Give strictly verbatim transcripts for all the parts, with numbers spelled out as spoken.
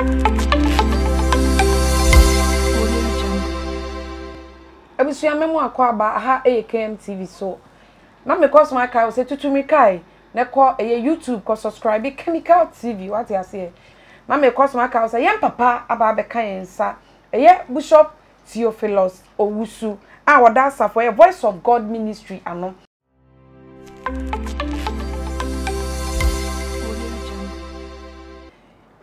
I was young, I about a K M T V. So now, because my car was a tutumi kai, na call a YouTube cause subscribe a Chemical T V. What you say? Now, because my car was a young papa about a cancer, a year Bishop Theophilus Owusu. Our dancer for a Voice of God ministry. Ano.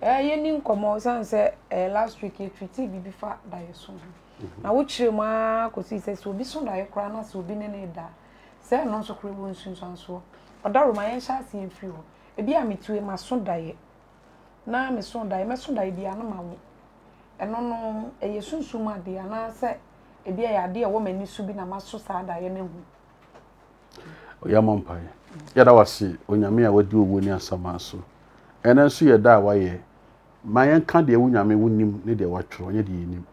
Eh, you knew Comosan said last week you treated before that you soon. Na wuchire ma kosi se so bi so na yekra na se obi ne ne da se no so kure won sunsun so odaru ma yen sha se enfiri ho e bi ametue ma so daye na me so daye me so daye bi anu ma wo eno no e ye sunsun ma de ana se e bi ya de e wo mani su bi na ma so sa daye ne hu oya mampa ya da wasi onyame a wadi owo ni asama so ena so ye da wa ye ma yen ka de onyame wonim ne de watro ye de yenim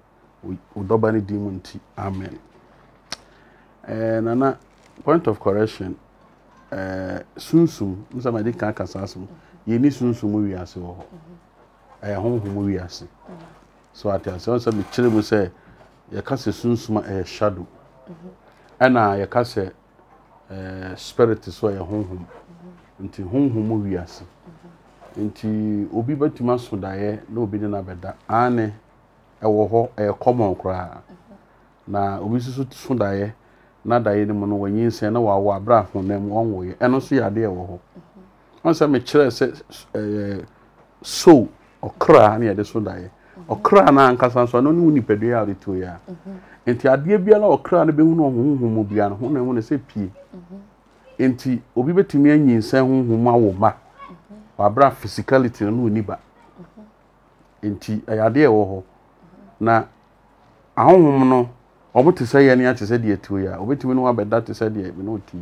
Udobani Dimunti. Amen. And another point of correction. Sunsu, Musama de Kakasasum, Yeni Sunsu movie as well. I am home movie as so at the answer, the children will say, Yakase Sunsuma a shadow. And I Yakase spirit is why a home until home movie as until Obi Batimasu die, no bidding about that. Anne. A common cry. Now, we should soon die. Not die any more when you send our bra from them one way, and also your dear. Once I make sure so or cry near the Sunday or cry an anchor, so no need to be out to ya. And the idea be a lot of cry to be no whom will be an home and want to say pee. And tea will be to me and you send whom my woman or bra physicality and no neighbor. And tea a dear. Na ahonhom no obote say ya ni ate say de atu ya obetimi no abeda te say de me no ti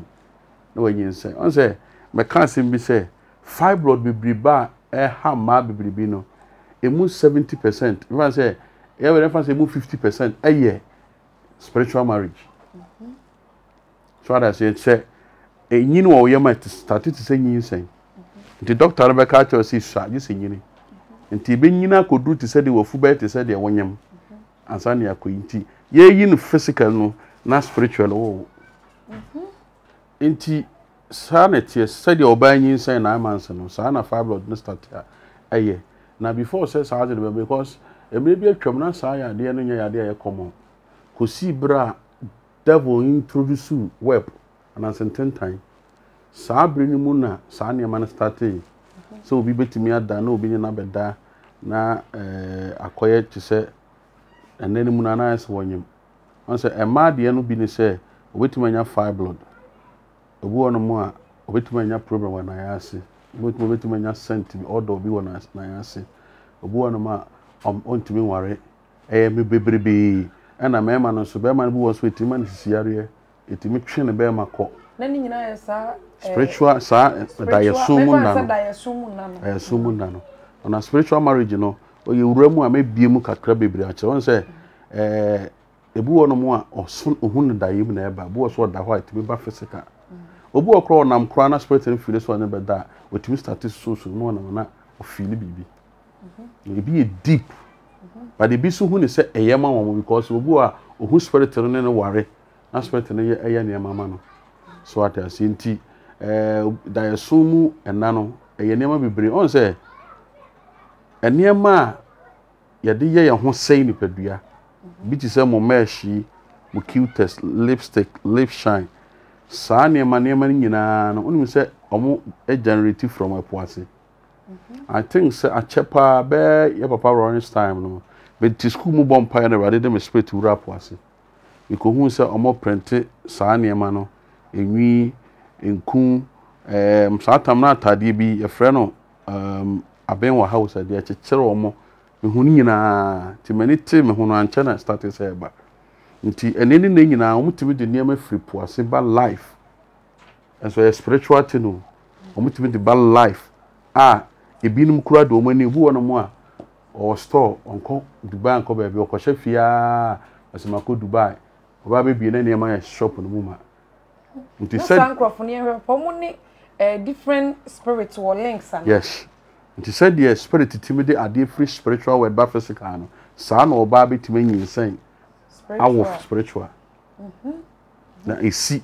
na wanyin say on say me kan sim bi say fibroid bibriba e ha ma bibribi no emu seventy percent even say e we reference emu fifty percent a year spiritual marriage so that say say enyin wo ye ma start to say nyin say the doctor Rebecca cho say sha you say nyin nti be nyina kodu te say de wofu be te say de wonyam asani akoyinti ye yin physical no na spiritual wo nti sanity say de obanyin say na amanse no sa na fibroid no start aye na before say say de because emre bi atwam na sa ya de no nya ya de ya common ko si bra devil introduce web and ten time Sabrina Munna Saniya Mani starting so we bet me at that no being na beda na acquire to say and then Munana is one him. Once a mad no be say, wait to my fire blood. A war no more, wait to my problem when I ask it. Wait to my sent to me, or do be one as I ask it. A war no more, I'm on to me worry. Eh, me be and a man on Superman who was with him and his area. It makes a bear my cock. Spiritual, sir, I assume none. I assume none. On a spiritual marriage, you know, or you remo, I may be mukakrabi. I want to say, a boo no more or soon a wound die even ever, boo was what the white to be bafesica. Obu a crown, I'm crown, I spread and feel this one never that, which we started so soon, no one or Philip be. It be deep, but it be so when they say a yaman because Obua or whose spirit and a worry, not spread and a yan yamamano. So at a sinti, diasumu and nano, a yanema be bring on, say, and near ma, ya dear, ya won't say any pedia. Bitch is a momeshi, mucutest, lipstick, lip shine. Saniya Mani, only say, almost a generative from a poise. I think, sir, a chapa bear, your papa runs time, no. But tis kumu bompire never did them a spirit to rap poise. You could who say, almost printed, Saniya Mano. Enwi enku em satam na atade bi efre no em abenwa house ade a chekere omo mehuni nyina ti mani ti mehuno anche na start say ba nti eneni ne nyina omutimi de niam afri poase ba life and so spiritual tinu omutimi de ba life ah ebinum kura de omani hu wono mo a o store onko Dubai onko ba bi okohye fia asimako Dubai oba be bi na niam ya shop no mu ma. It is said, different spiritual links. Yes, Nti said the spirit timide ade free spiritual word ba physical no. Sa na oba be timanyin sen. Awof spiritual. Mhm. Na esi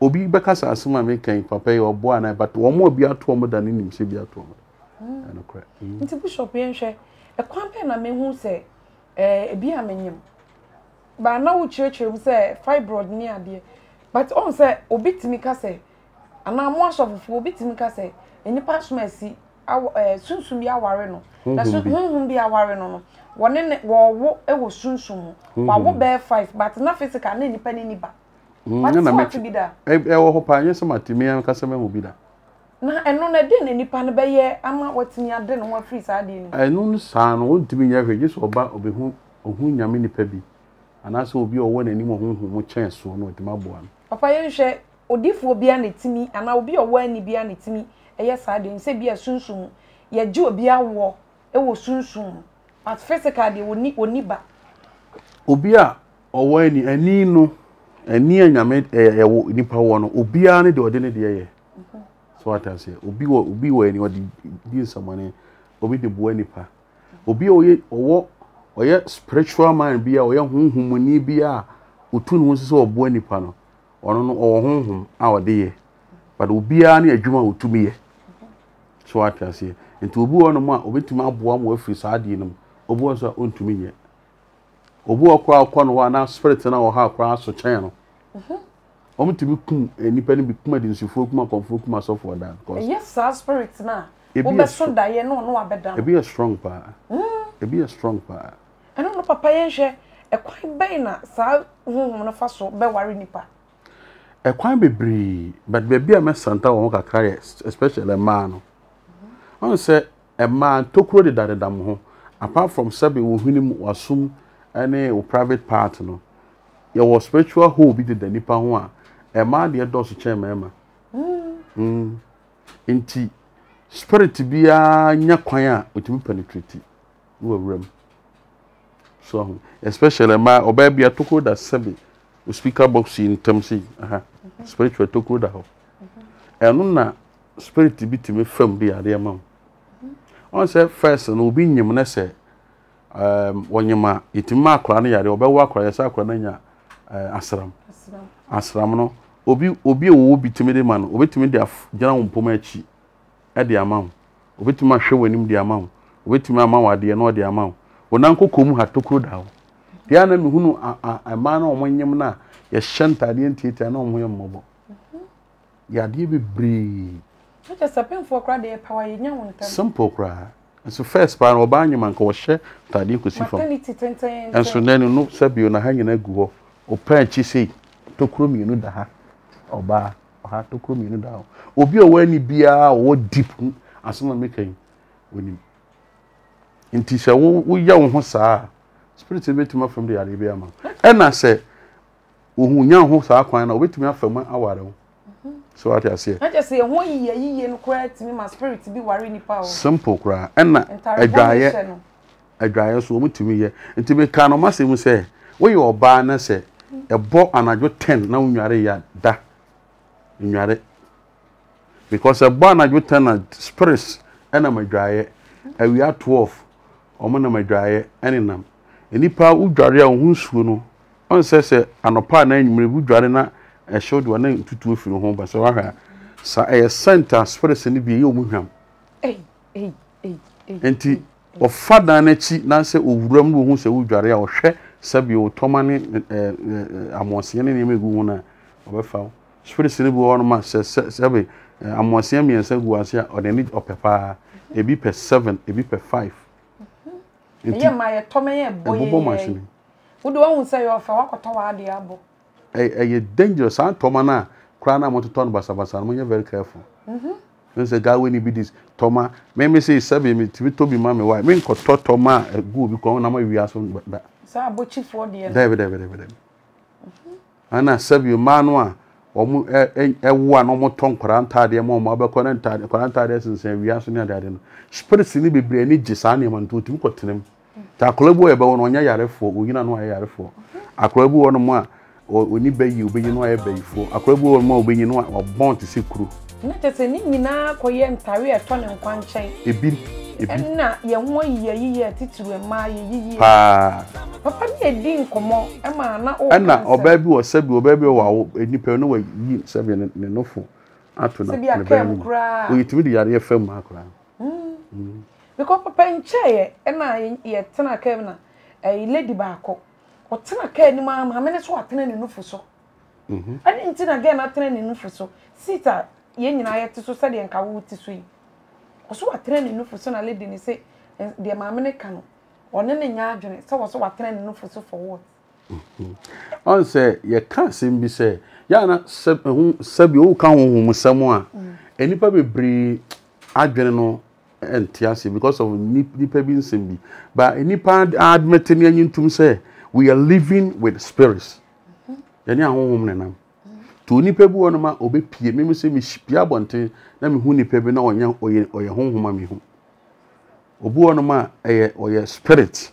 obi be kasa asema me kan papa yo bo ana but wo mo obi ato mo dan nim se bi ato mo. Mhm. Na kra. Nti bishop ye hwe e kwampe na me hu se eh bi amenyim. Ba na wo church we say fibroid ni ade. But on say obi timika se ana mo asofofo obi timika se eni pastor si aw sunsun bi aware no na so hunhun bi aware no no woni ne wo ewo sunsun wa wo be five but na physical na nipa ni ba na na me bi da e wo hopa anye so matimi an kasa me bi da na eno na de ne nipa ne be ye ama watimi ade no wa free sa de ni eno no sa no ontimi nya hwe so ba obehu ohun nyame nipa bi anaso obi owo na ni mo hunhun mo chance no otima boa papa ye hwe odifo bi an etimi ana obi owo ani bi an etimi yes, I didn't say be a sunsun. Ye do be a war. It will sunsun. But physical, they will need Oniba. Obia or any, and Nino, and near Yamed a Nipawano, Obiani, the ordinary day. So what I say, Obi will be where anyone did someone, Obi the Buenipa. Obi or or yet spiritual mind be our young whom we need be a Utun was so Buenipano, or no, or home our day. But Obiani a Juma would to me. So I can say, and to boo on a man, obey to my boam with his adinum, or was our own to me yet. Or boo a crowd corner one now spread an hour half cross or channel. Only to be coon and penny be committing to folk mark on folk myself for that. Yes, our spirits now. It be a strong diet, no, no, I bet that. It be a strong power. It be a strong power. I don't know, Papa, a quite bainer, sir, woman of us, be worry nipper. A quite be brave, but baby, I must Santa Wonka carry, especially a man. One said a man took road that a damn apart from serving with him or some any private partner. Your was spiritual who beat the Nipper one. A man, dear Dossi Chairman. Hm. In tea, spirit to be a near choir with me penetrating. No room. So, especially a man or baby, I took road that serving with speaker box in Tamsi. Aha. Spiritual took road that hope. And now, spirit to be to me from the idea, mum. On said first and obedium, I say, um, when you ma it mark crania or bewa cries a crania asram asramano. Obi obi will be to me the man, obey to me the general pomachi at the amount, obey to my show when him the amount, obey to my mamma, dear, no, the amount. When Uncle Kum had took good out. The enemy who a man or when yamna, yes, shan't I didn't eat an on him mobile. Ya dear be brave. Just a pen for crowd, dear power, you know, simple cry. And so first, by or by your man, or share that you could see from and so then you know, Sabio and a hanging a go or perch, you see, to crumb you know that or bar or have to crumb you know down. Or be aware any beer or deep as someone making with him. In Tisha, we young horse are spirits a bit to me from the Arabia. And I said, oh, young horse are quite a bit to me from my hour. So what I say? I just say one year, ye and quiet to me, my spirit to be worrying power. Simple cry, and a dryer, a dryer's woman to me, and to be kind of massy, we say, where you are barn, say, a boat and I got ten, no, you are a da. You are it. Because a barn I got ten at spirits, and I'm a dryer, and we are twelve, or man of my dryer, and in them. And if I would dry on whose funeral, on says, and a partner, you may be drying up. I showed one name to two from home, but so I sent us for a semi be you, William. Eh, eh, eh, eh, eh, or father Nancy Nancy Urum, who said, would Jaria or share, Sabio Tomani, I'm one seeing any Meguna or a foul. Spirit Sinibu on my Sabby, I'm one seeing me and said, was here or the need of papa, a be per seven, a be per five. Yeah, my Tommy and Boy, who do I want to say of our Cotoa diabo? A dangerous aunt Tomana, Crana want to turn Basabasa, when you're very careful. There's a guy when he be this Toma, maybe say, Sabby, me to be to be mammy, why, men could talk Toma, a good because I'm a reason but that. Sir, but you for the David, David, David. Anna Sabby Manua, or one or more tongue, Quarantadia, more marble, Quarantadia, Quarantadia, and say, we are sooner than spirits in the brain, it's just animal to two cotton. Taclobo about one yard for, we know I are for. A club one more. Or when you be you be you know I be for a crab or more be you know or born to see crew. Not as a nina, quiet, and tarry a ton and one chain. A bit na ye ho ye ye titiri ma ye ye pa papa ni edi nkomo e ma na o na oba bi wo sabi oba bi wo enipa no wa yi sabi ne nofo ato na ne ba mu o yitimi di yare fam akura mm because papa ncheye e na ye tena ka na e lady ba akọ o tena ka ni ma ma me ne so atena ne nofo so mhm ani ntina ga na atena ne nofo so sita ye nyina ye tiso sabi enka wo tiso yi. So what training no for so na lady ni say the maame ne kanu one ne nya adwene so so what training no for so for what on say ye can say bi say ya na sabi o kan honhom samu a enipa bebre adwene no entiase because of nipa bi nsem bi but enipa admit ne anyintum say we are living with spirits yani honhom ne nam to nipa bi wonu ma obepie me me se me pia bonten na me hu nipa bi na onya oye honhoma me hu obu wonu ma eye oye spirit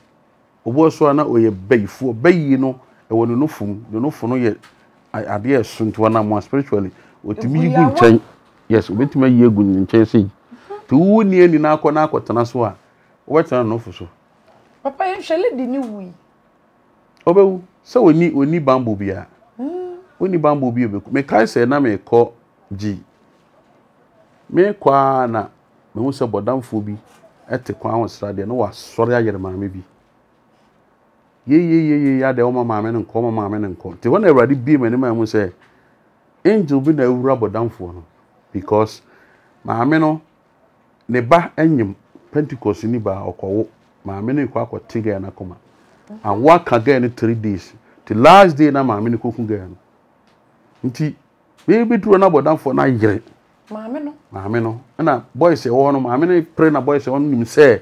obu so na oye bayfo bayi no e wonu no fum no no funu ye ade asunto na mo spiritually otimi yigu nchen yes obetimi yigu nchen sei to woni ani na akọ na akọtana so a obetana no fuso papa ye hwele de ni wi obewu se oni oni bambo bia Oni bambo bi obeku me kai se na me ko ji me kwa na me hu se bodamfo bi ete kwa ho srade no wa sori ayere maame bi ye ye ye ye ya de o maame ne nko maame ne nko ti wona urade bi me ne ma hu se angel bi na ewura bodamfo no because maame no ne ba enyim Pentecost ni ba okowo maame ne kwa akotiga na koma and work again three days the last day na maame ne kokuga no Nti baby do na bodan for na yire. Maame no. Maame no. Na boy say won no maame na pray na boy say won nim say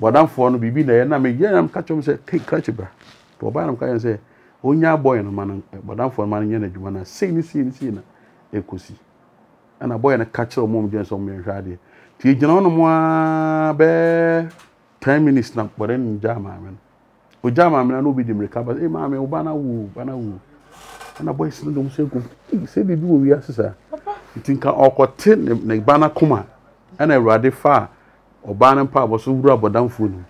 bodan for no bibi na na me yena am catch am say catch bra. To boy na am catch say onya boy no man bodan for man yena djuma na say ni si ni si na ekosi. Na boy na catch am mom djun so me hwade. Ti gina won mo a be ten minutes na bodan nja maame no. O ja maame na no bi di mreka but e maame o ba na wu ba na wu. And a boy said, "Don't say go. Say the do we ask her. You think I okote ne bana kuma? And I rather far or bana pa was ubra bodan funu.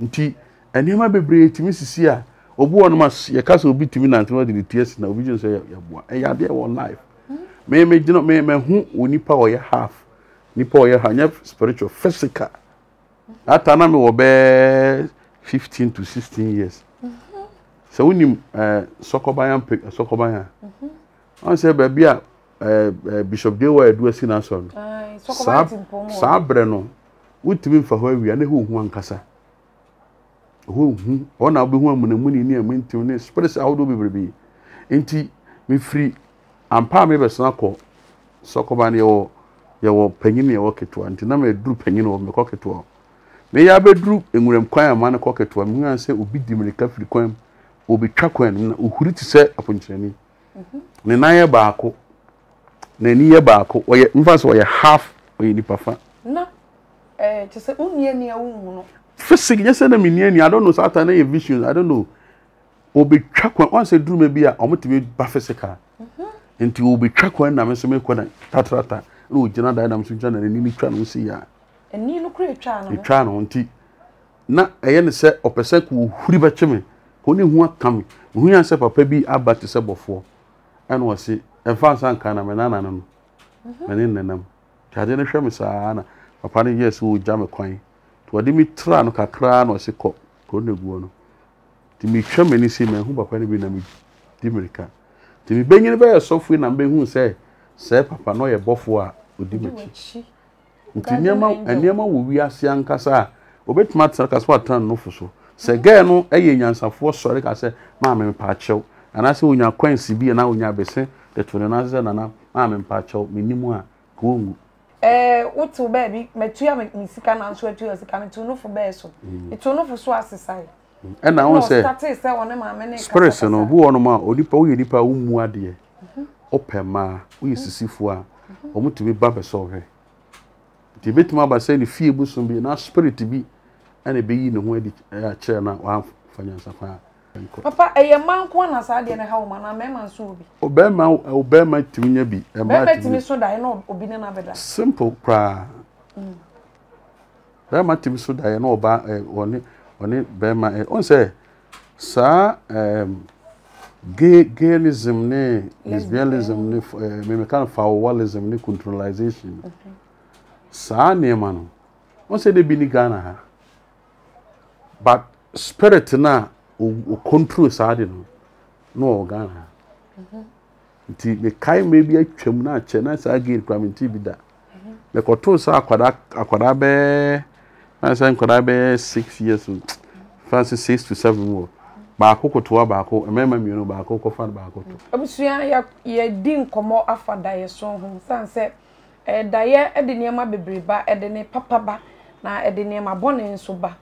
Nti enema bebre timi sisi a obu won ma ye ka so obi timi na ntwa de tears na obi jin say ya boa. E ya there one life. Me me jino me me hu onipa oye half. Nipa oye hanya spiritual physical. Atana me obe fifteen to sixteen years. So when you sokobayan sokobayan on say baby a bishop dey were do asina so no sokobayan pomo sabre no utimi fa ho awia ne ho hu ankasa ho hu ona obi hu amun amun ni amun tim ne spirits how do be be enti me free ampa me beso akọ sokoban ye wo ye wo panyini ye wo keto enti na me dru panyini wo me kọ keto me ya be dru enwurem kwan ama ne kọ keto me hu an say obi dimirika free kwan obi twakwan na ohuri ti sɛ aponkyerani mhm ne naye baako na niye baako oyɛ mfa so oyɛ half oyɛ nipa fa na eh ti sɛ unnie ne awumu no fisik yɛsɛ na mennie ne I don't know satan na yɛ visions I don't know obi twakwan once duru ma bi a ɔmotimi ba fisika mhm nti obi twakwan na me so me kɔ na tatrata na ogyina da na me so gyina na ni twa no si ya ani no kura twa na twa no nti na ɛyɛ ne sɛ ɔpɛsɛ ku ohuri ba kyeme Oni huwa kami. Huwa nse papa bi abati se bofo. Anu wasi. Enfa sanka na menana nanu. Menin nenam. Chade ne hwe me saana. Papa ne yesu o jame kwan. To ade mi tra no kakra na wasi kọ. Ko ne guo no. Ti mi hwe me ni se me hu papa ne bi na mi di America. Ti mi benyin be yesofui na mbe hu se se papa no ye bofo a odi mechi. Nti niema niema wo wi ase ankasa. Obetima tsaka so atan no fuso. Se gay no eye nyansafo sori ka se ma me pa chew ana se onya kwansi bi na onya bese de tone na ze na na ma me pa chew menimu a ko wu eh utu ba bi metua me sika na nso atua sika me tunu fo ba eso etunu fo so asesai e na won se status se won ma me ne spirit no bu won ma odipa wo yedipa wo mu ade opema wo yesisifo a omutumi ba beso hwe de betima ba se ni fie bu so bi na spirit bi and be in the way a chair now, one finance affair. Papa, a young man, one has idea how man, a man, so be. Obey my obey my to be a man to me so that I know obedient. Simple prayer. Bema timi so da ye na oba oni oni bema on say sa gay gayism ne lesbianism ne memekan fawalism ne controlization. Sa ne man on say de bini Ghana ha. But spirit na o control sa de no no Ghana. Mhm. Ti me kai maybe atwam na che na sa gay community bi da. The control sa akwada akwada be I said, could I be six years old? Fancy six to seven more. Bako to a bako, a member, you know, bako, cofan bako. Obsia, ye didn't come more after Dia song, sunset. A Dia at the near my baby, but at the near papa, ba now at the near my bonnet and soba.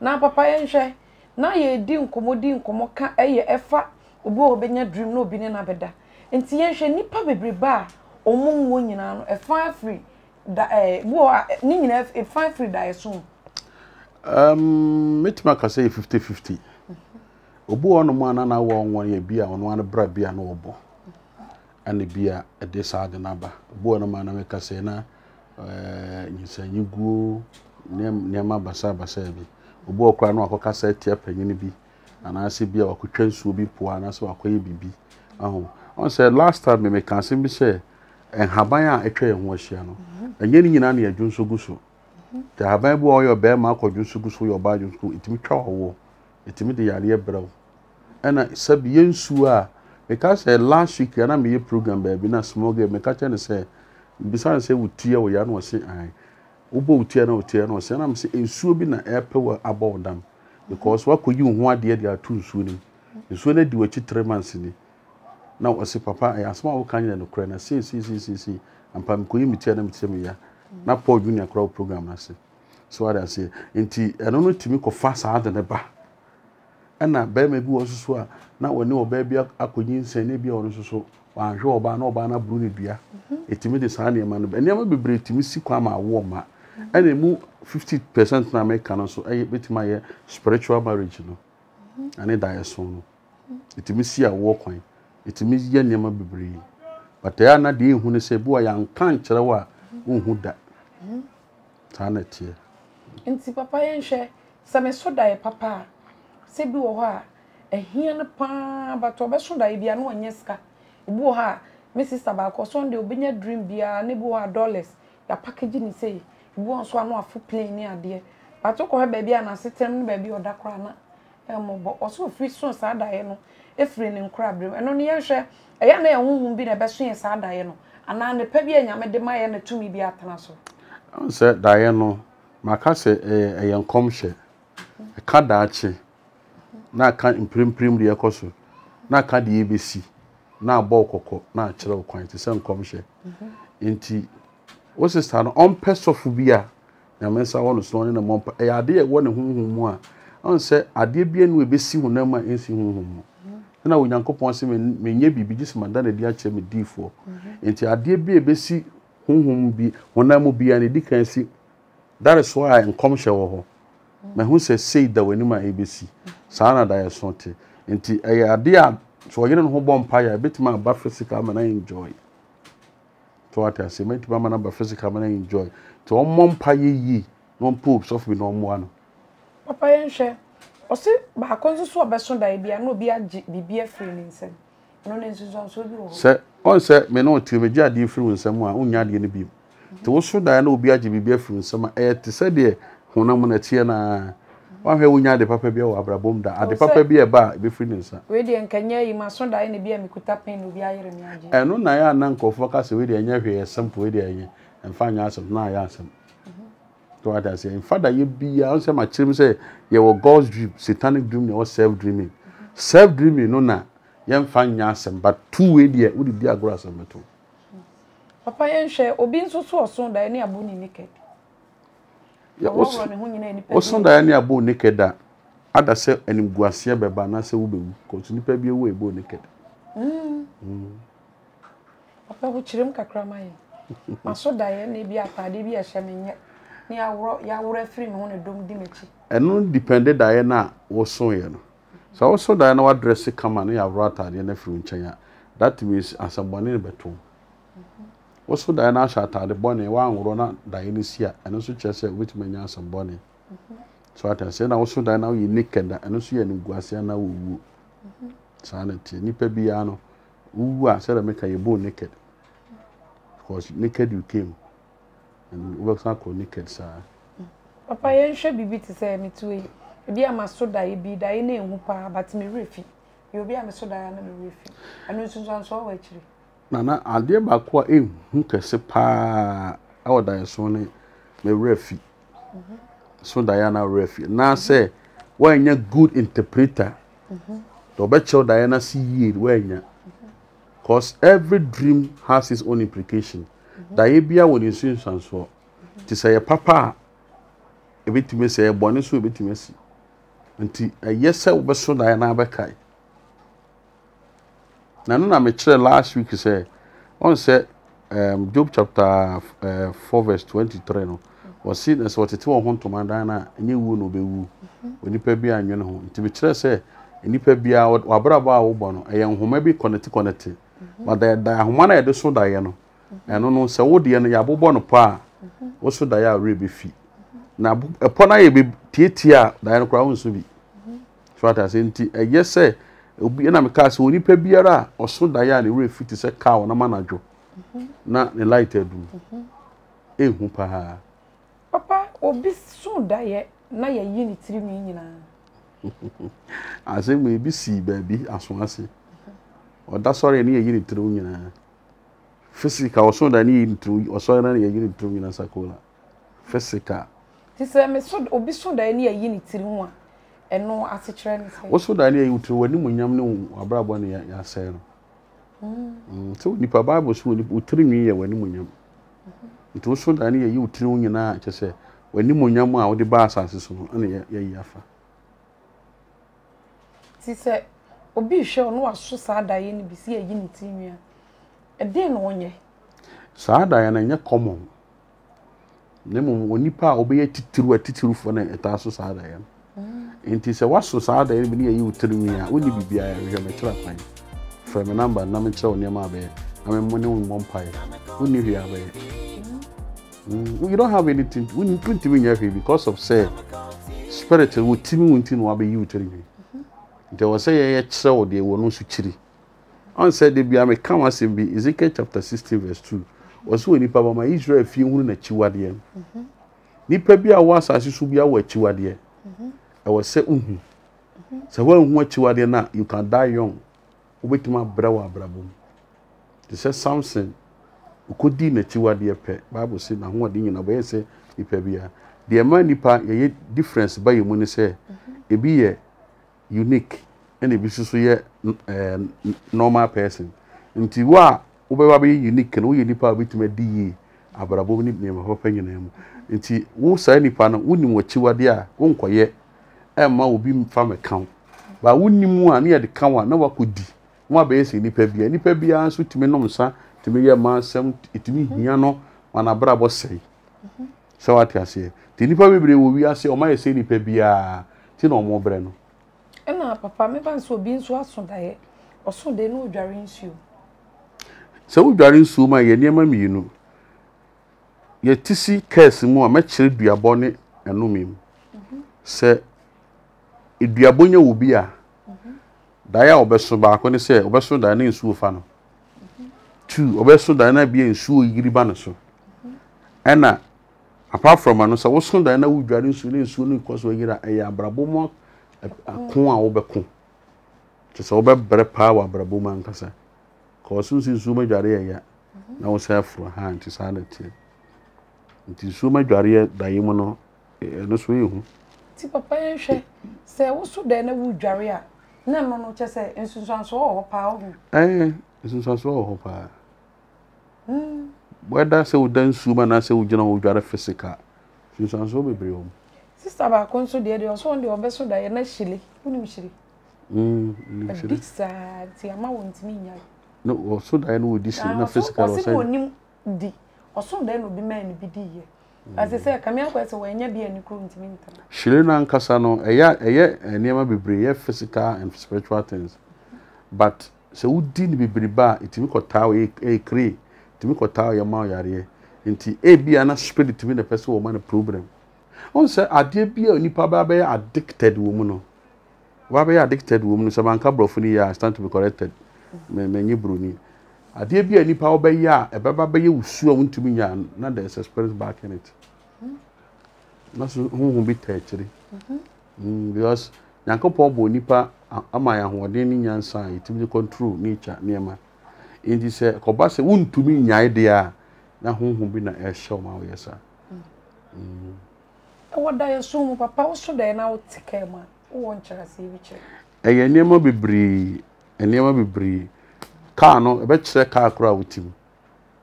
Now, papa and shy, now ye didn't come more, didn't come more, can't a effort, or be your dream no being an abeda. And see, she nip a baby bar, or moon winning a fire free. That war, Ning, a fire free die soon. Um, Mitmaka say fifty fifty. Obu on one and I won one year beer on one bread beer and obo. And the beer at this other number. Buonaman make a sena, you say you go near my basaba serbi. Obu crano cocasset tap and be. And I see beer or could will be poor and as well be. Oh, on said last time me make a simple say, and Habaya a train was channel. And getting in any a Jun so good so. The Habibu or your bear mark or Jusugus for your bargain school, it meets our war, it meets the idea brow. And I said, Yen Sua, because last week cannot be a program, baby, not small game, make catch and say, besides, say, with tear or yan was saying, I Ubo tear no tear no, and I'm saying, Subina airport about them. Because what could you want, dear, they are too soon. You sooner do a cheat three months in it. Now, I say, Papa, I am small kind and Ukraine, I see, see, see, see, see, and Pam Queen, me tell them to me. Na Paul Junior crowd program na say. So what I say, inti eno no timi ko fast adan e ba. Ana be me bi wo soso a na woni wo ba bi akonyi nsen ne bi wo soso wan hwe oba na oba na buru ne dua. Etimi de Saniya Mani no. Ene ma bebre timi sikwa ma wo ma. Ana mu fifty percent na make na so e betima ye spiritual marriage no. Ani da ye so no. Etimi si a wo kwan. Etimi ye ne ma bebre. But ya na de ehun ne se bi wo ya nkan kire wo a unhu da. Tanetie. Nti papa yenhwe se me so dae papa se bi wo ha ehia ne pa but obeso dae bia na onyeska. Bi wo ha me sister ba ko Sunday obenya dream bia ne bi wo dollars ya package ni sei. Bi wo so anu afo plane ni ade. But ko ha ba bia na setem ne ba bia oda kra na emobo oso free so sa dae no efre ne nkra brem. Eno ne yenhwe eya na ehunhun bi na beso yen sa dae no. Ana ne pa bia nya me de maye ne tumi bi atana so. Say Diana, Macassa a young comshe, a cadache. Now can't imprint prim the acoso. Now can't the A B C. Now balk, now chill quantity, some comshe. Inti was a stand on pest of beer. Now, Miss, I want to snow in a month. A idea one whom one. I said, I did be and we be see who never is in whom. And I will yank up once and may be just my daddy, dear Chemmy D four. Inti, I did be a busy. Whom be when I will be any decancy. That is why I am commercial. My who says, say that when my A B C, Sana die a sonte, and the idea so I don't hold on pie. I bet my buffet come and I enjoy. To what I say, my mamma buffet come and I enjoy. To all mom pie ye, no poops of me no one. Papa and share, or say, but I consider so a person that I be, I know be a friend in Sir, on Sir, may not to be jaddy from someone who yard in the beam. To also die no be a jibby from some air to say, dear, who no man at Tiana. One way we yard the papa beer or brabom that the papa beer bar be free, sir. Ready and can ye, my son, die in the beam, could tap in with the iron. And no nigh an uncle focus away and every some poedia and find us of nigh answer. To what I say, in fact, you be answer my children say, you were God's dream, satanic dream, or self dreaming. Self dreaming, no, na. Yam fan yasem, but two way dear would be a grass and metal. Papa and share, or being so soon that any abuni naked. Or soon that any abu naked that other self and Guasia Babanasa will be continue to be away bo naked. Papa would chrim cacramay. My so Diane be a paddy be a shaman yet. Near Yaw free on a dome dimity. And no depended Diana was so young. So also Diana what dress come and you have rather than a French. That means as a bonnet beton. also Diana Shatta, the bonnie, one runner, Dionysia, and also Chess, which many some bonnie. So I can say, also Diana, you nick and also you and Guasiana woo. Sanity, Nipebiano, woo, I said, I make a bone naked. Because naked you came, and works out naked, sir. Papa, you should be to say me too. Be a master that be Diana Whoopa, but me refi. You'll be a master Diana refi. And you should answer actually. Nana, I'll be about quite him who can say pa our Diasone, me refi. So Diana refi. Now say, when you're good interpreter, the better Diana see it when you. Because every dream has its own implication. Diabia will insurance answer. To say, Papa, a bit to me say, a bonus will be to mercy. Until a yes, sir, will be so Diana Bekai. Now, I met last week. Say, on say, um, Job chapter uh, four verse twenty-three. No, was seen as what it was home to Mandana. Any wound will be woo. When you pay behind your home, to be true, say, and you pay behind or brava or bono, a young who may be connected, connected. But there, the one I do so Diana, and on so old Diana Yabo Bono pa, also Diana Ruby fee. Now, upon I be Tia, Diana Crowns will be. So, I say, a yes, sir. Obi na mekase oni pa biara oso daya ne refit se ka ona manajo na ne light edu ehu pa ha papa obi so daya na ye yi ni tiri mi nyina ase me bi si ba bi aso ase oda sori ne ye yi ni tiri nyina physical oso da ni yi tiri oso na ne ye yi ni tiri nyina sakola physical ti se me so obi so daya ne ye yi ni tiri ho and no assurance. Also, Daniel, you two were no one bravo near yourself. So, Nipa Bible soon would three me when you. It was so Daniel, you two, and I just say, when you yam out the bass answers on a yafa. She said, O be sure no, I so sad Diana be see a unitimia. A den on ye. Sad Diana, you're common. Nemo, when Nipa obey it through a tittle for a tassel sad Diana. And he said, what's so sad that anybody you tell me? I wouldn't be a trap line. From a number, Namacho near my bed. I'm a money on one pie. Wouldn't you have a we don't have anything. We need to be here because of say, spirit would team with him while be you telling me. There was a show they were no suchiri. On said they be a come as in be Ezekiel chapter sixteen, verse two. Was who any papa my Israel few wouldn't chew at the end. Nipper be a was as you should be aware chew at the end. I was say, mm-hmm. So when what you are there now, you can die young. Wait my brother, bravo. They said something. You could dinner you are there, pet. Bible said, now what in a way say, you pay beer. The money part, a difference by your money say, a beer unique, and a business here normal person. Until what over be unique and all you nipper with me, D. Abrabo name, a hopping name. Until who say any panel wouldn't what you are there, won't quiet. Emma will be from a count. But wouldn't you want near the count? No one could be. One base in Nipebia, Nipebia, and sweet to me, no, sir, to me, a man, some to me, Yano, when a bravo say. So I can say, the Nipebia will be as your my say Nipebia, Tino more Breno. And now, Papa, my pants will be in Swanson diet, or so they know Jarins you. So Jarins, so my dear mammy, you know. Yet Tissy Cassie more, my child be a bonnet and no meme. Sir. It be a bonya will be a dia obeso back when they say obeso dine in Sufano. Two obeso dine be in Su Gribanaso. Anna, apart from Manos, I was soon dine would drive in soon soon because we get a braboma a con overcon. Just over bread power braboma and cassa. Cause soon since Suma Jaria now serve for hand to sanity. It is Suma Jaria Diamono, and this way. Papa and she say, what's so then a wood jarrier? No, no, no, just say, and Susan saw power. Eh, Susan saw her. Hm, whether so then Suman as a general jarrier physical. Susan saw me brim. Sister, I consul dear, your son, your vessel, Diana Shilly, wouldn't she? Hm, she did sad, see, I'm not mean. No, or so Diana would dish enough physical or new D, or so then would be men be dear. As I say, come here, where's away near be any cruel to me. Shilena Cassano, a year, a year, and never be brave physical and spiritual things. But so didn't be briba, it took a tower a cree, timi kota ya ma yare nti e bia na spirit timi na person wo ma na problem on say ade bia onipa ba ba addicted wo mu no wa ba addicted wo mu no say man ka brofo ni ya stand to be corrected me me nyi broni ade bia onipa wo ba ya e ba ba ba ya usu a wo ntumi nya na there is a spirit back in it na so who won be teacheri mhm because nyankopon bo onipa amaya hoden ni nyansa itimi control nature niema in this koba se wontumi nyae dia na honhom bi na e hye ma wo yesa mhm what da yeso mu papa wo so da na wo tike ma wo nchara se bi che e ye niema bibri niema bibri ka no e be kire ka kura wo tim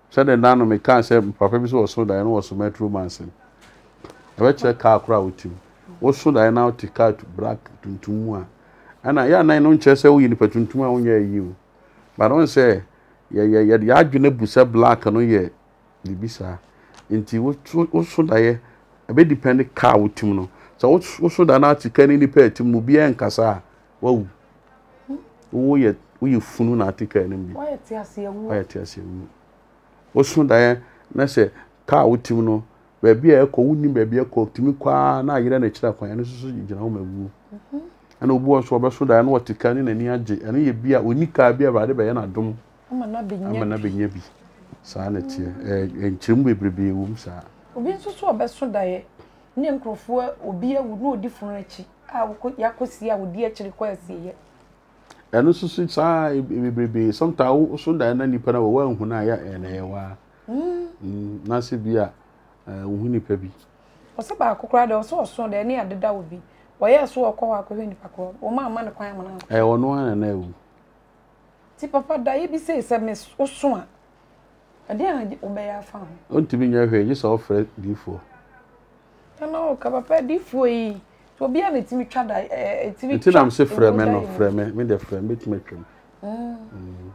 se da na no me ka se papa bi so wo so da no wo so metro mansen e be kire ka kura wo tim wo so da na wo tika black tuntum a ana ya na no nche se wo yi ni patuntum a wo nya yi wo but on say yeah yeah yeah the adwene busa black no ye libisa nti wo so da ye e be depend car wotim no so wo so da na atika ni nipa atimu bi en kasa wa wo ye wo ye funu na atika ni bi wa ye ti ase wu wa ye ti ase wu wo so da ye na se car wotim no ba bia e ko wuni ba bia ko timi kwa na ayira na kira kwa ya no so gina wo mawu mhm ana obu wo so ba so da na atika ni nani age ana ye bia oni car bia ba de ba ye na dom amana benya amana benya bi saa na tie eh nkyem bebrebe wo msa obi nso so obeso dae ne nkrofo obi awu na odi funu achi a yakosi a odi achiri kwase ye eno so so saa bebrebe sometimes so dae na nipa na wo anhu na ya na yewa mm na se bia ohun nipa bi o se ba akokora da o so so dae ne adeda obi wo ye so okọ wa akọ nipa ko o ma ama ne kwan ama na eh ono ana na ewu ti papa da ye bi se se me oso a ade an obeya fa ho ontimi nya hwe ye so fre D four tano ka papa D four yi to bia na timi twa da e timi ti na me se fre me no fre me me de fre me ti me twem mm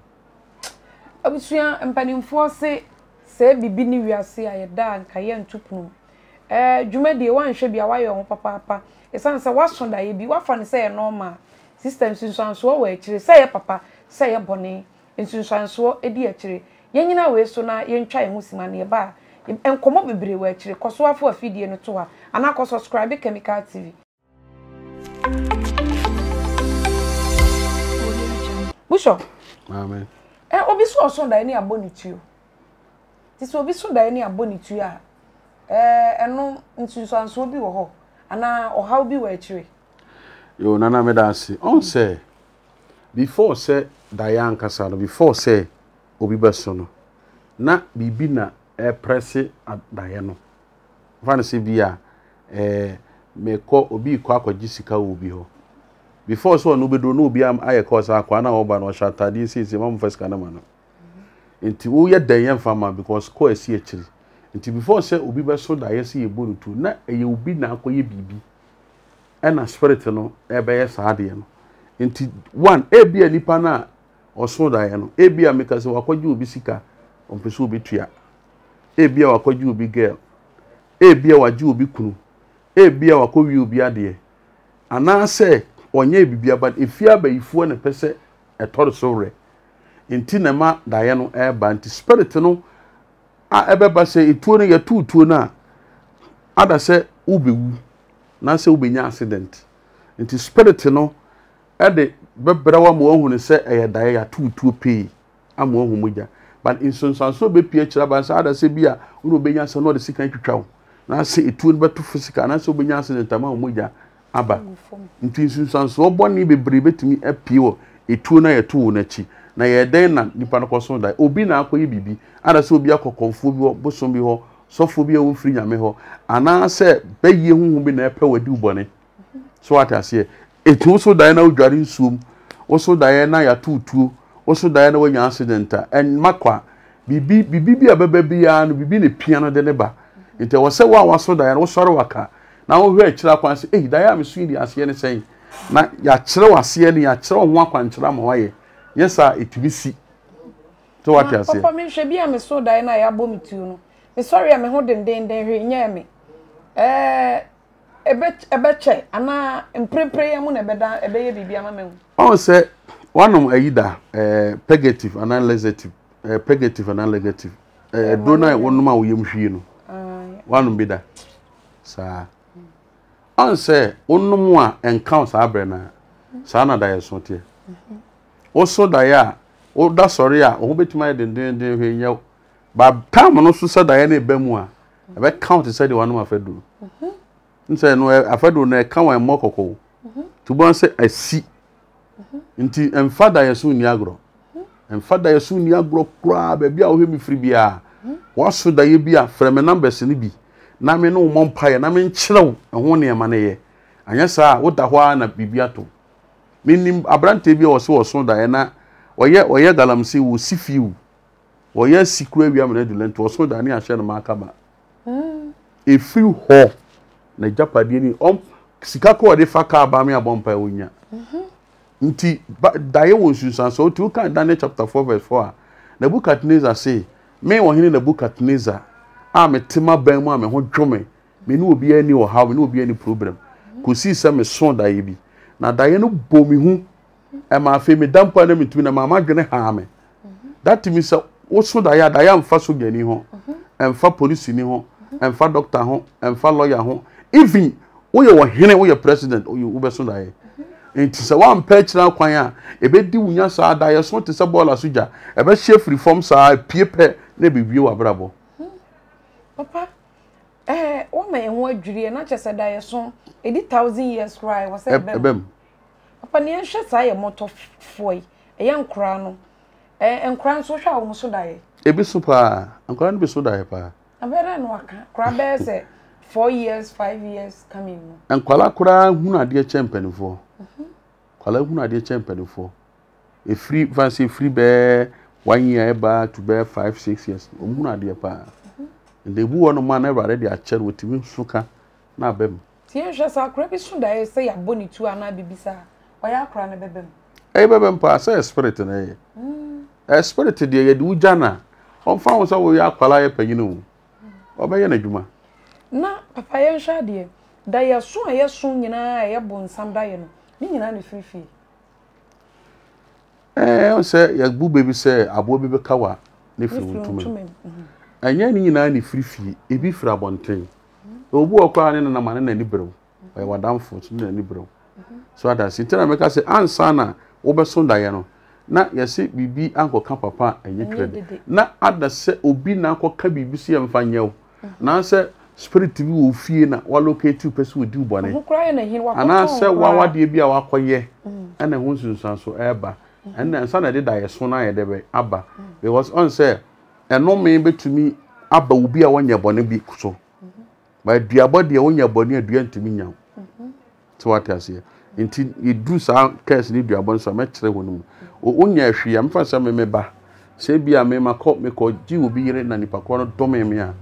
abusua mpanim fo se se bibi ni wiase a ye da anka ye ntupnu eh dwuma de wan hwe bia wa ye ho papa papa e san se waso da ye bi wa fa ne se ye normal system sinso so wa e kire se ye papa say eboni nsunsanso edi akire yenyina we so na yentwa ehusima na eba enkomo bebere we akire koso afo afidie no to ha ana ko subscribe Khemical T V busho amen e obi so so da ni abonituo ti so obi so da ni abonituo a eh eno nsunsanso bi wo ho ana ohaw bi we akire yo nana me dance on say before say Diane Casano, before say Obi Bessono, na Bibina a press at Diano. Fancy Bia, eh, may call Obi Quack or Jessica Ubio. Before so, no be do no be am I cause Aquana Oban or Shatadi says the one first canaman. Into who yet Diane farmer because co a C H L. Into before say Obi Besso Diane see a bull to na a you be now call ye B B. And a spirit no, a bear sardian. Inti one ebia nipa na oso da ye no ebia meka se wakwaje obi sika ompeso obi tua ebia wakwaje obi girl ebia waje obi kunu ebia wakwawi obi ade ana se onye bibia ba efia ba ifuo ne pese etoro so re inti na ma da ye no eba inti spirit no a ebe ba se etuo ne ya tutuo na ada se ubewu na se ubenya accident inti spirit no ade bebrawa mo ohun se eye dae ya tutu pe am ohun moja but insonsanso be pie kira ban sa ada se bia unu obenya se no de sika twetwa na se etu be to fisika na se obenya se ntama moja aba nti insonsanso oboni bebre betimi apie wo etu na yetu na chi na ye den na nipa no koso dai obi na akoyi bibi ada se obi akokonfo bi ho bosom bi ho sofo bi awon firi nyame ho ana se be ye hunhun bi na epe wadi ubone so what I say it also Diana Jarin Sum, also Diana Yatutu, also Diana when you accident, and Makwa, Bibi, Bibi, a baby, and Bibi, a piano de neba. It was so one was so Diana was Sorowaka. Now we're a chirap and say, hey, Diana is sweetie, I see anything. Yachro, I see any, I throw one and tram away. Yes, sir, it will see. So what I say, Papa, maybe I'm so Diana, I bomb it you. I'm sorry, I'm holding den, then he near me. Eh. Ebet ebeche ana mprepre mu na beda ebeye bibia ma mewu on say one of either eh, pegative and negative eh, pegative and negative eh dona wonuma wo yem hwie no wanum bi da sa on say wonum a encounter abre na sa na da yeso tie wo so da ya wo da sori a wo betima den den den hwe nyaw ba tam no so sa da ya na eba mu a ebe count say de wanum afadu mhm nse no afadu na ka wan mo kokko to bon say asi nti emfa da yeso ni agro and father, you soon ya grow crab, baby. I'll hear me free beer. What should I be a from a number sinibi? Name no mumpire, name chill, and one year money. And yes, sir, what the one a bibiato. Meaning a brand table or so or so, Diana, or yet or yet galamsey will see few. Or yes, secret we have an edulent or so, Dania Shanamakaba. A few ho, the Japadini, um, Sikako de Faka Bamia Bompa Winya. Nti daye won susan so to kan Daniel chapter four verse four Nebuchadnezzar say me won hini Nebuchadnezzar a me tema ban mu a me ho dwome me ni obi ani o ha me ni obi ani problem ko si se me son daye bi na daye no bo mi hu e ma afi me dampa na me tu na ma madwene ha me that means so wo so daye daye amfa so gani ho amfa police ni ho amfa doctor ho amfa lawyer ho even wo ye wo hini wo ye president wo be so daye nti se wan patch na kwan a ebedi wunya saa da yeso te se ball asuja ebe chef reform saa piepe na bibio abrabo papa eh wo me ho adwiri na chese da yeso edi thousand years cry was say bem papa ne hwe saa ye moto foi e ye nkra no eh nkra nso hwa wo so da ye ebi so pa nkra no bi so da ye pa abere no aka kra be se four years five years coming nkwala kra hunu ade champion for kwala hunu ade champion for a free fancy free be one year ba to be five six years hunu ade pa ndebu wono man ever ready a chair with me suka na abem tie hwe sa kra bi sunda e say aboni tu ana bibisa oya kra na bebem e bebem pa say spirit na e e spirit de ye du jana on fa won so we akwala ye panyinu obaye na dwuma na papa ye hwa de da ye so aye so nyina ye bo nsam da ye no ni nyina ne fifi eh o se ye gbu bebi se abo bebi kawa ne fifi ntume anya ni nyina ne fifi ebi fira bonten obu okwa ne na mane na ni brew e wadamfo na ni brew so ada si tena meka se ansa na wo be so da ye no na ye se bibi ankoka papa enye twede na ada se obi na ankoka bibi se mfa nyew na se spirit bi wo fie na wa locate person we do bone ana se wa wa de bi a wa koye ana hu sunsan so eba ana san na de da yeso na ye de be aba because on say eno me betumi aba obi a wanya bone bi so ba duabo de wanya bone adua ntumi nyaw so what I say nti e do some case ni duabo so me kire wonu onya hwe am fa se me me ba se bia me makọ me ko ji obi yire na nipa ko no do me me a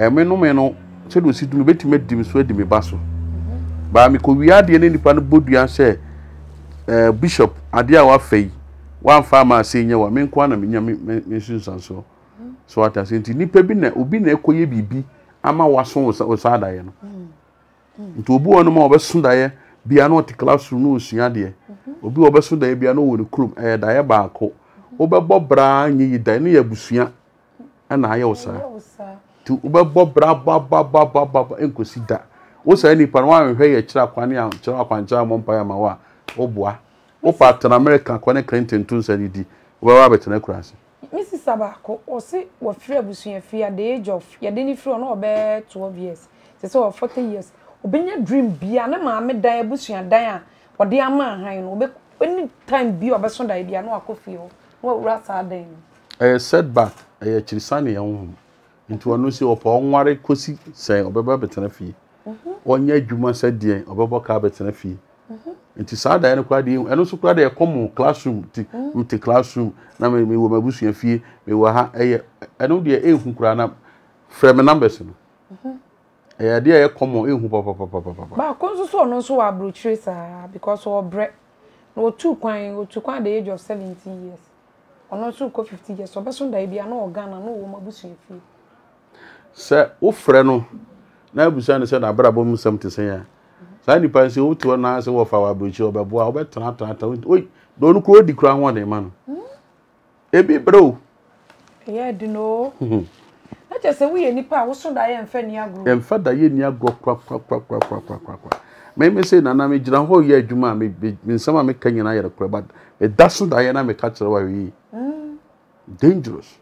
e me no me no se do situ me betime dim so dim ba so ba me ko wiade ne nipa no bodua se eh bishop ade a wa fei wan farmer se nya wa me nko na me nya me sunsan so so what I say nipa bi na obi na ekoye bibi ama waso osa da ye no nti obi wono ma obeso da ye bia no ti classroom no osua de obi obeso da ye bia no wo ni krum eh da ye ba ko obebbo bra nyi yi da ne ya busua ana aye osa to ubebbo bra ba ba ba ba ba enkosi da wo sai ni pan wan hwe ye kira kwane an kira kwancha mo mpa ya ma wa oboa wo partner America kwane Clinton tun sari di wo wa betena kurase Missus Sabako o se wo fira busuya fia the age of ye de ni fira no obe twelve years se se forty years obenya dream bia na ma me dan busuya dan a wo de ama han no obe any time bi obeso dan bia no akofi ho wo rasa dan eh setback eh kirisane ya wo into anusi opa onware kosi sen obeba betena fi onye adwuma sadie obeba ka betena fi into sada ene kwade eno so kwade e come classroom ti mti classroom na me wo mabusu afie me wo ha eye eno de ehu kura na frame numbers no eh de e come ehu papa papa papa ba konso so no so wa brochire sa because o bre no two kwan o two kwan the age of seventy years ono so ko fifty years obeso da bia na o gana no wo mabusu afie se wo frɛ no na abusa ne se na brabo mu something say ya sa ni panse wo to na se wo fa wa brochi wo bebo a wo betana tata oi do no ko di kura ho de ma no ebi bro yeah do no I just say we any power. What's on that? I'm fair near group. I'm fair that you near group. Crap, crap, crap, crap, crap, crap, crap, crap. Maybe say na na me jina ho ye adwuma me me sama me kanya na yere kura, but it doesn't that na me catch the way. Dangerous.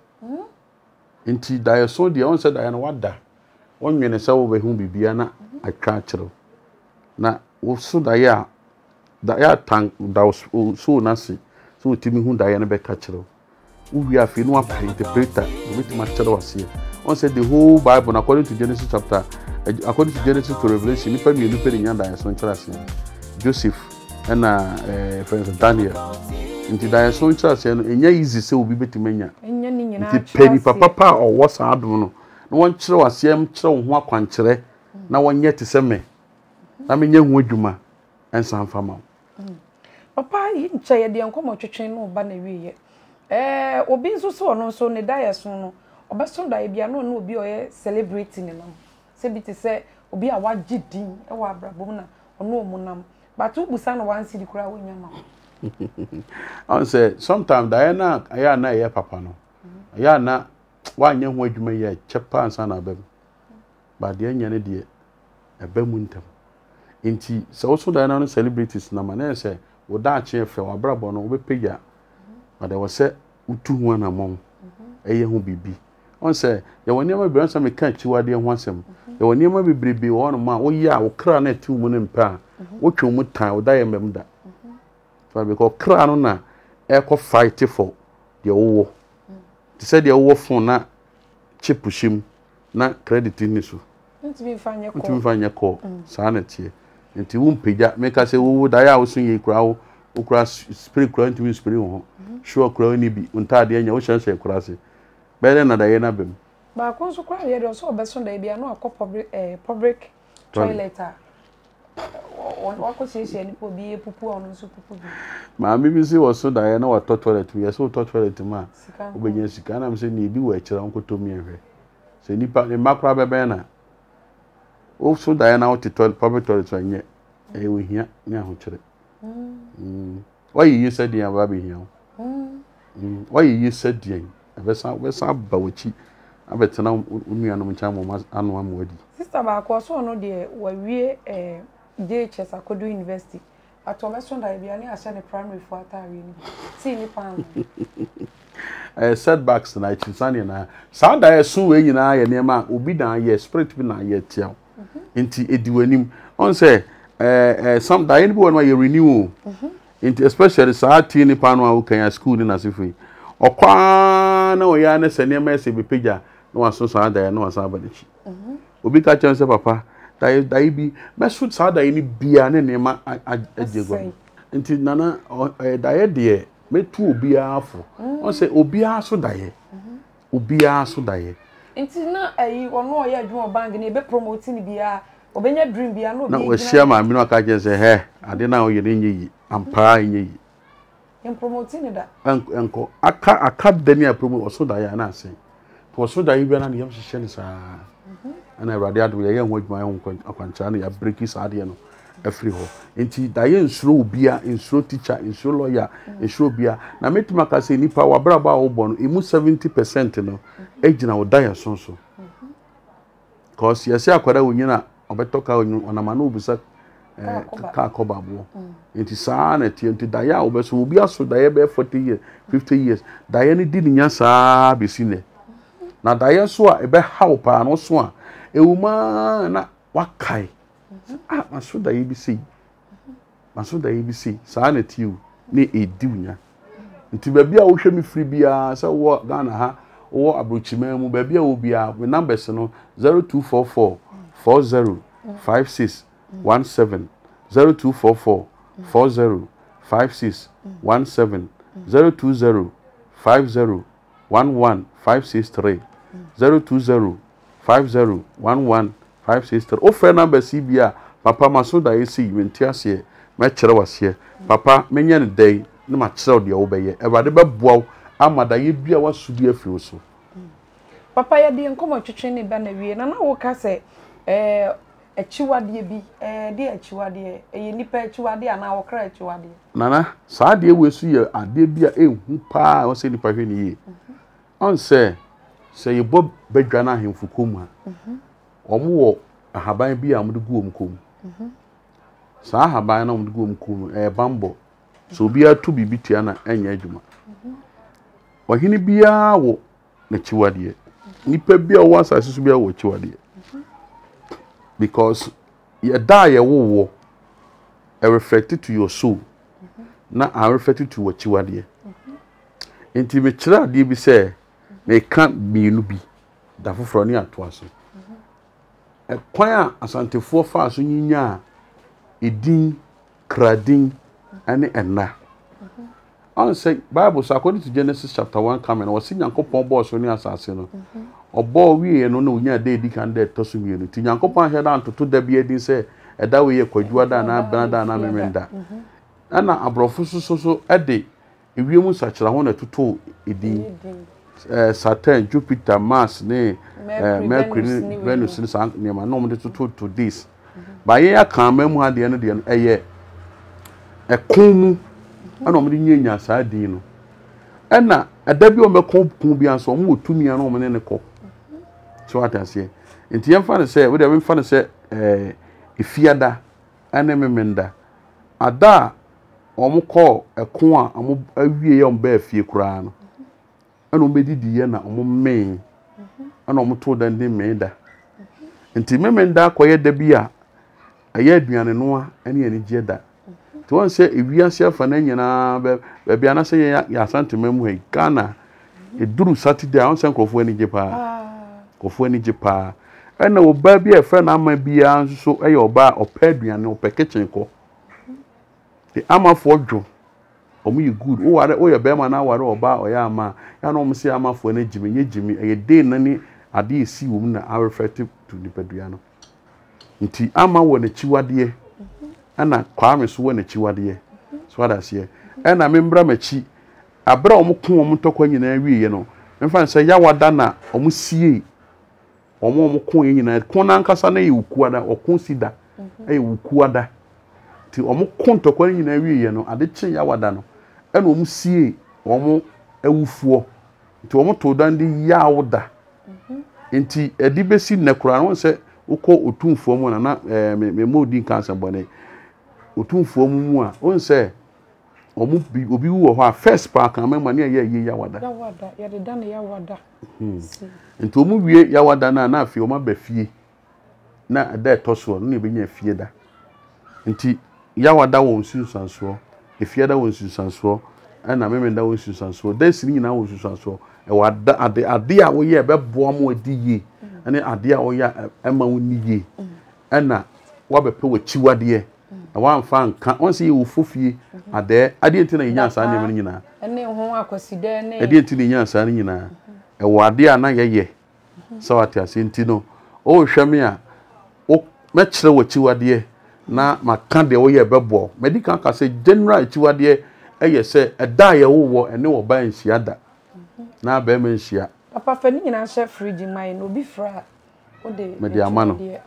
Inti da ye so the on said I na wada. One nwene say wo be hu bibia na aka kire. Na wo so da ye a da ye tank da so na si. So timi hu da ye na be catch the. We have no interpreter with much here. One said the whole Bible, according to Genesis chapter, according to Genesis to Revelation, if I be looking at the Joseph and uh, for instance, Daniel, into the son church, and yeah, easy so will be to mania. The penny papa or what's I don't know. No one throw a same throw one country, no one yet to send me. I mean, young Widuma and some farmer. Papa, you didn't say the uncle to train no banner yet. Eh, Obin so so no so ne die soon. Obason die be no no be or celebrating him. Sebiti say, Obi a what jid din, a wabra bona, or no monam. But two busan one see the crowd in your mouth. I say, sometimes Diana, I am not a papa no. I am not one young wage may a chapter and son of them. But the young idiot, a bemuntum. Inti, so also Diana celebrities, Namane say, would that cheer for a brabon or pigger. But I was said, two one among a year who be be. One said, there will never be some catch you are there once him. There will never be be one man, oh, yeah, or crown at two women pair. What you would time or die member. So I recall crown on a echo fight for the old. They said the old for not chip push him, not credit in issue. Until you find your call, sanity. And to whom pay that make us say, oh, die out soon you crow. Spirit crown to me, spirit on. Sure, crony be untidy and your ocean shall cross it. Better than I end up him. But I can't so cry, yet also best Sunday be a no public public toilet. On what conversation it will be a poo on super poo. My mimsy was so Diana or toilet, we are so toilet to ma. When you can, I'm saying you do a chill uncle to me every. Say Nipa, the macraba banner. Also Diana out to toilet public toilet, and yet, and we hear now. Why you said the Arabi here? Why you said the Vessab Bawichi? I bet now we are no time was unwam worthy. Sister Bacoso, no dear, where we a D H S I could do university. I told us one day, I sent a primary for a time. See me, Pan. I said back tonight, Sunday and I. Sunday, I saw you and I and Emma will be down here, spread me yet till. Into it, do any on say. Uh, uh, some day anyone when you renew, especially Saturday in Panama, who can school in as if we or quite no yarns and messy be picture. No one so sad, I know as I banish. Obi catch and say, Papa, die be best food sad. I need beer and name at Jago. Until Nana or a diet, dear, may two be awful. One say, Obia so die, Obia so die. It's not a or no, I do a bang and a bit promoting beer. Obenya dream bia no be. Na o share ma me no aka je se he, ade na o ye nyi ampa nyi. Em promoting da. Enko aka aka Daniel promo o so da ya na asen. To so da yi bia na yam hye ni saa. Mhm. Na Awrade adu ye ye ho adwuma ho akwancha na ya break his ade no afri ho. Enti da ye nsuro bia, nsuro teacher, nsuro lawyer, nsuro bia. Na metima ka se nipa wa braba wo bo no, emu seventy percent no agina wo da ya sonso. Mhm. Cause yesi akwada wo nyina Obetoka on a manu besat Kakobabo. It is sanity until Dia Obes will be also Diabe forty years, fifty years. Diana didn't yasa be seen. Now Diana saw a bad haupa and also a woman wakai. Ah, Masuda A B C. Masuda A B C, sanity you, nay a dunya. Until Babia will show me free beer, so what Ganaha or a bruchimemu, Babia will be out with numbers zero two four four. Four zero five six one seven zero two four four four zero five six one seven zero two zero five zero one one five six three zero two zero five zero one one five six three. Oh, friend number C B A. Papa Masuda is here. Mentias here. Matcher was here. Papa, many a day. No matcher the obey. Everybody bow. Amada yibia was studio filoso. Papa, you didn't come to train in Banavie. Nana Okase. Eh, a chiwadie bi, eh, dear chiwadie, a nipper chiwadie, and our cry chiwadie. Nana, sad dear will see a dear beer, a whoop, I was in the pavilion. On, sir, Say you bob bedrana him for Kuma. Or more, a habai be am the goom cum. So I have by an old goom cum, a bambo. So be a two be bitiana and yajuma. Or he be a wo, Nechuadia. Nipe be a once I should be a watchuadia. Because you die a wo, I reflect it to your soul. Now I reflect it to what you are there. Until we try, they be say, they can't be lubi. That's for only at once. A choir as anti-four fast in ya, eating, crading, and and na. I say Bible according to Genesis chapter one coming. I was seeing Yanko Pon Boss when you assassin. Or boy, we and no near day decan dead to some unity. Yanko Pon head down to two debiating say, and that way you could do a dana, banana, and remember. Ana abrofusu so so ade ewiemu sachira ho na tutu edi eh Saturn, Jupiter, Mars ne Mercury, Venus ni san ne ma no mo de tutu to this ba ye aka mamu ade no de no eye ekon mu ana mo de nyenya saa din no ana ada bi o mekon kun bi anso mo otumi ana mo ne ne ko so atase enti yem fa ne se we de we fa ne se eh ifiada ana memenda ada omo call eko a omo awie ye mba afie kura no ana omo didi ye na omo men ana omo to dan den men da nti men da koye da bia aye aduane no a ene ene je da to won se ewiase afa na nyina ba bia na se ye asante memu he Ghana eduru Saturday won se nkrofo ene je pa nkrofo ene je pa ana oba bia efra na ama bia nso aye oba opa aduane opa kitchen ko the ama for drum or me good oh are oh your bearman hour or bar or yama and almost say ama for any jimmy ye jimmy a day nanny a day see woman are reflective to the pedriano nti ama when a chiwadie and a kwamis when a chiwadie so what I say and I remember me chi a bra mukum to coin in every you know and find say yawadana or musie or more coin in a conancasane uquada or consider a uquada. Omo konto kwa nyina wiye no ade kye yawada no eno omo sie omo awufuo nti omo to dan de yawda nti edi besi nekura no se uko otumfuo mu na na memodi kansa bone otumfuo mu mu a on se omo obi wo ho a first park na mema na ye yawada yawada ye de dan yawada nti omo wie yawada na na afi omo ba fie na ada toso no na ebenya fie da nti yawada won susanso efiada won susanso ana memenda won susanso desi nyina won susanso e wada ade ade a wo ye bebo mo adi ye ane ade a wo ya ema woni ye ana wo bepe wo chiwade ye na wan fa nka won se ye wo fofie ade ade enti na nyina sa ne nyina ene ho akoside ne ade enti na nyina sa ne nyina e wade a na ye ye so atiase enti no o hwe me a wo mekire wo chiwade ye na makan de wo ye bebo medical ka say general chiwade e ye say e da ye wo ene wo ban hia da na ba men hia papa fani nyina she fridge mai no bi fra o de mede amano e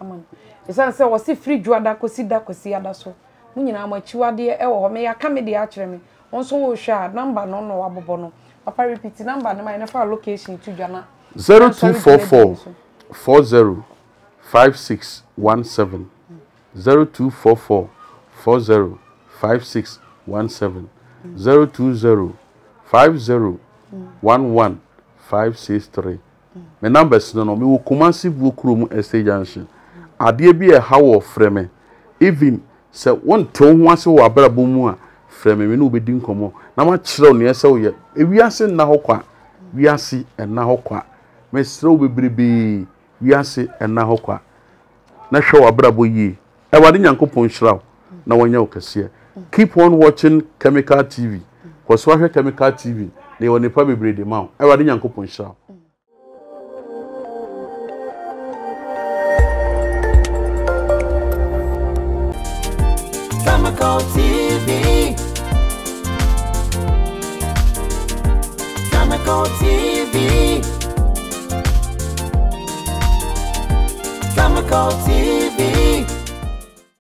san say wo si fridge ada kosi da kosi ada so mu nyina ma chiwade e wo me ya ka me de a kire me won so wo hwa number no no abobo no papa repeat number no mai na fa location to jana zero two four four four zero five six one seven zero two four four four zero five six one seven zero two zero five zero one one five six three. My numbers no no me will commence book room estate junction. Adie bi e hawo frame even say one ton one say wa brabo mu a frame me no be di nkomo na ma kire o ne say o ye ewiase na hokwa wiase e na hokwa me sire o bebrebe wiase e na hokwa na hwe wa brabo yi. Keep on watching Chemical T V. Because watching Chemical T V, they will never be breaking down. Everybody, Nyanko Ponchra. Chemical T V. Chemical T V. Chemical T V.